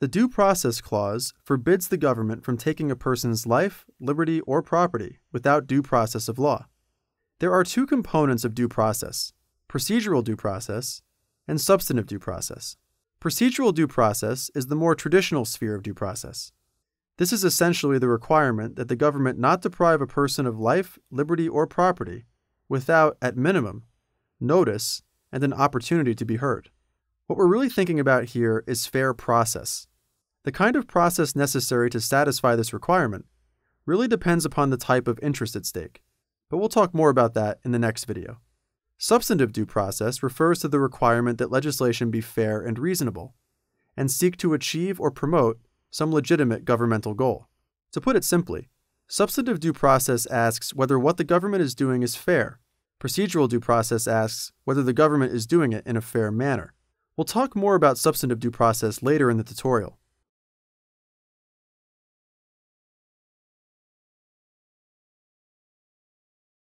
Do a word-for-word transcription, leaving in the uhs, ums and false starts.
The Due Process Clause forbids the government from taking a person's life, liberty, or property without due process of law. There are two components of due process: procedural due process and substantive due process. Procedural due process is the more traditional sphere of due process. This is essentially the requirement that the government not deprive a person of life, liberty, or property without, at minimum, notice and an opportunity to be heard. What we're really thinking about here is fair process. The kind of process necessary to satisfy this requirement really depends upon the type of interest at stake, but we'll talk more about that in the next video. Substantive due process refers to the requirement that legislation be fair and reasonable, and seek to achieve or promote some legitimate governmental goal. To put it simply, substantive due process asks whether what the government is doing is fair. Procedural due process asks whether the government is doing it in a fair manner. We'll talk more about substantive due process later in the tutorial.